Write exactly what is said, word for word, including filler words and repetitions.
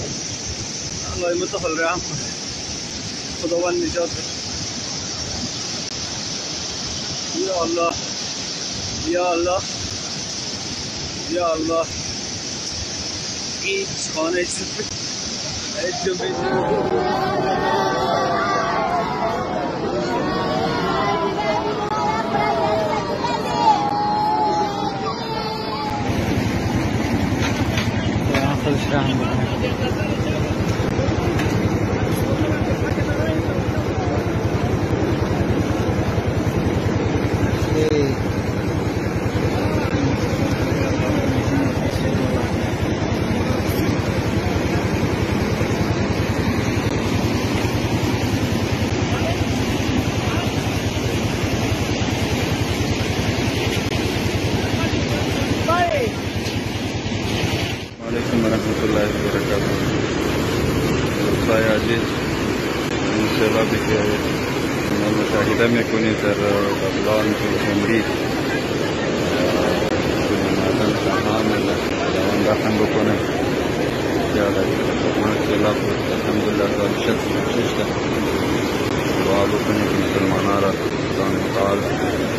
والله متفل يا عم خدواني جد. يا الله يا الله يا الله hiç bana hiç sıfır hiç Am recunoscut Babylon și Umrit. Am sahamen la unde am găsit. Iar la alhamdulillah am știut ce este. Doar lucrurile musulmane arată